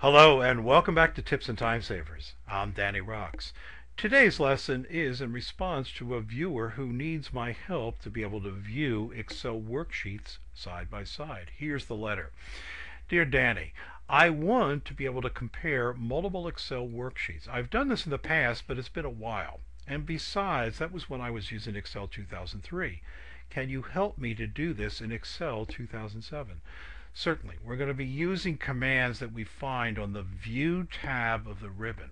Hello and welcome back to Tips and Time Savers. I'm Danny Rocks. Today's lesson is in response to a viewer who needs my help to be able to view Excel worksheets side by side. Here's the letter. Dear Danny, I want to be able to compare multiple Excel worksheets. I've done this in the past, but it's been a while. And besides, that was when I was using Excel 2003. Can you help me to do this in Excel 2007? Certainly. We're going to be using commands that we find on the View tab of the ribbon.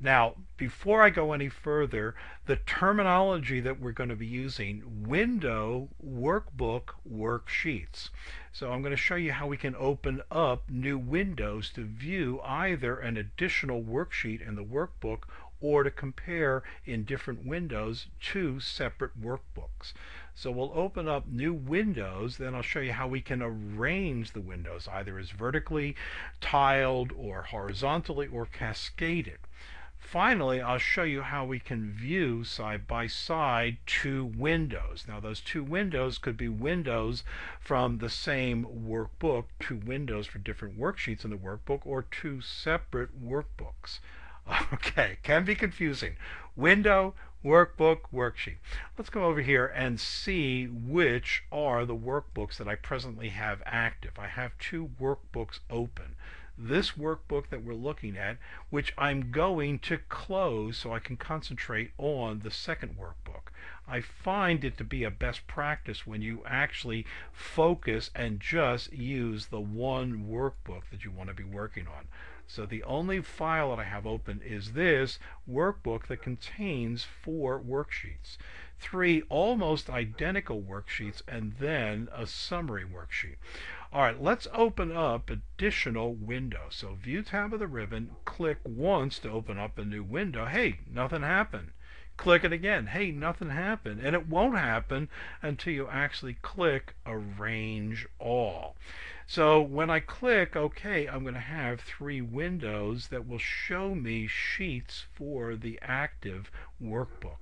Now, before I go any further, the terminology that we're going to be using: window, workbook, worksheets. So I'm going to show you how we can open up new windows to view either an additional worksheet in the workbook or to compare in different windows two separate workbooks. So we'll open up new windows, then I'll show you how we can arrange the windows either as vertically tiled or horizontally or cascaded. Finally, I'll show you how we can view side by side two windows. Now, those two windows could be windows from the same workbook, two windows for different worksheets in the workbook, or two separate workbooks. Okay, can be confusing. Window, workbook, worksheet. Let's come over here and see which are the workbooks that I presently have active. I have two workbooks open. This workbook that we're looking at, which I'm going to close so I can concentrate on the second workbook. I find it to be a best practice when you actually focus and just use the one workbook that you want to be working on. So the only file that I have open is this workbook that contains four worksheets, three almost identical worksheets, and then a summary worksheet. All right, let's open up additional windows. So View tab of the ribbon, click once to open up a new window. Hey, nothing happened. Click it again. Hey, nothing happened. And it won't happen until you actually click Arrange All. So when I click OK, I'm going to have three windows that will show me sheets for the active workbook.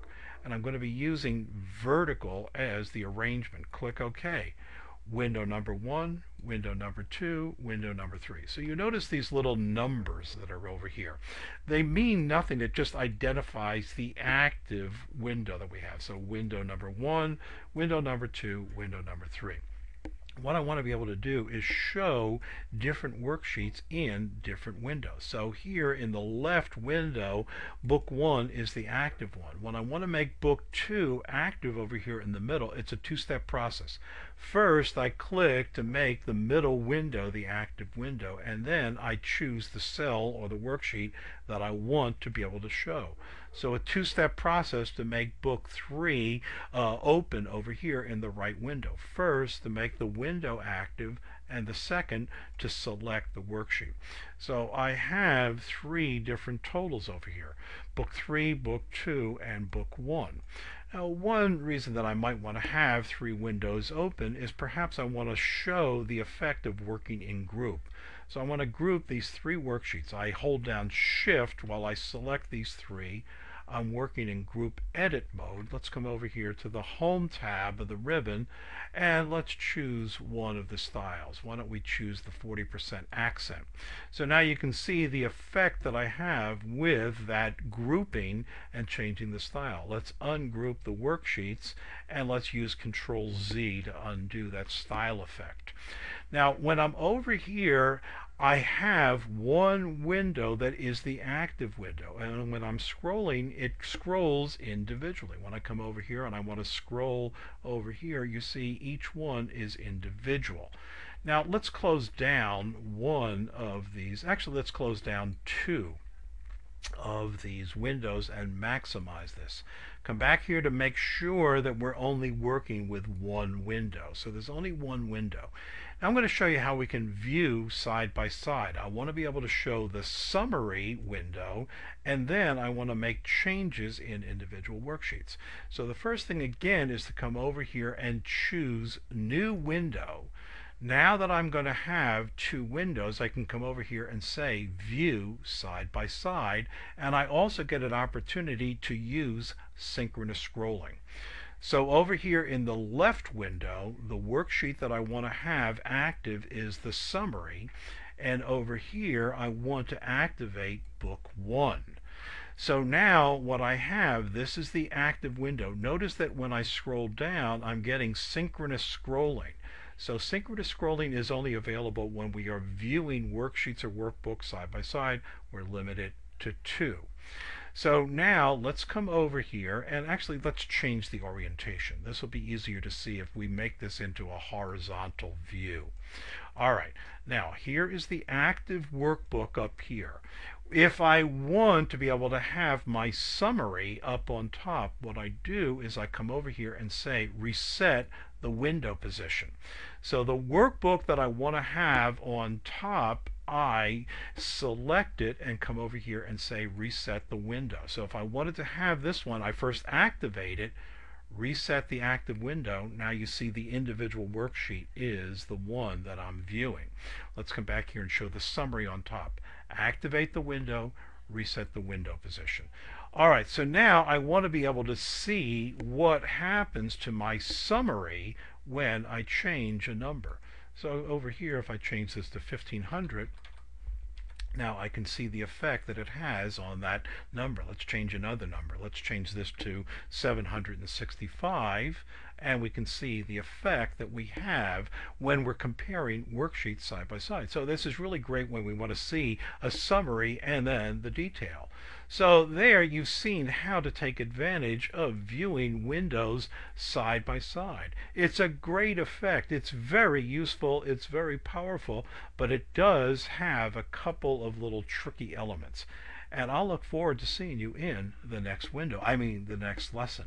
And I'm going to be using vertical as the arrangement. Click OK. Window number 1, window number 2, window number 3. So you notice these little numbers that are over here. They mean nothing. It just identifies the active window that we have. So window number 1, window number 2, window number 3. What I want to be able to do is show different worksheets in different windows. So here in the left window, book 1 is the active one. When I want to make book 2 active over here in the middle, it's a two-step process. First, I click to make the middle window the active window, and then I choose the cell or the worksheet that I want to be able to show. So a two-step process to make book 3 open over here in the right window. First, to make the window active, and the second to select the worksheet. So I have three different totals over here: book 3, book 2, and book 1. Now, one reason that I might want to have three windows open is perhaps I want to show the effect of working in group. So I want to group these three worksheets. I hold down Shift while I select these three. I'm working in group edit mode. Let's come over here to the Home tab of the ribbon and let's choose one of the styles. Why don't we choose the 40% accent? So now you can see the effect that I have with that grouping and changing the style. Let's ungroup the worksheets and let's use Control Z to undo that style effect. Now, when I'm over here, I have one window that is the active window, and when I'm scrolling, it scrolls individually. When I come over here and I want to scroll over here, you see each one is individual. Now let's close down one of these. Actually, let's close down two of these windows and maximize this. Come back here to make sure that we're only working with one window. So there's only one window. Now I'm going to show you how we can view side by side. I want to be able to show the summary window, and then I want to make changes in individual worksheets. So the first thing again is to come over here and choose New Window. Now that I'm going to have two windows, I can come over here and say View Side by Side, and I also get an opportunity to use synchronous scrolling. So over here in the left window, the worksheet that I want to have active is the summary, and over here I want to activate book one. So now what I have, this is the active window. Notice that when I scroll down, I'm getting synchronous scrolling. So synchronous scrolling is only available when we are viewing worksheets or workbooks side by side. We're limited to two. So now let's come over here, and actually let's change the orientation. This will be easier to see if we make this into a horizontal view. Alright, now here is the active workbook up here. If I want to be able to have my summary up on top, what I do is I come over here and say reset the window position. So the workbook that I want to have on top, I select it and come over here and say reset the window. So if I wanted to have this one, I first activate it, reset the active window. Now you see the individual worksheet is the one that I'm viewing. Let's come back here and show the summary on top. Activate the window, reset the window position. Alright, so now I want to be able to see what happens to my summary when I change a number. So over here, if I change this to 1500, now I can see the effect that it has on that number. Let's change another number. Let's change this to 765, and we can see the effect that we have when we're comparing worksheets side by side. So this is really great when we want to see a summary and then the detail. So there you've seen how to take advantage of viewing windows side by side. It's a great effect. It's very useful. It's very powerful, but it does have a couple of little tricky elements. And I'll look forward to seeing you in the next lesson.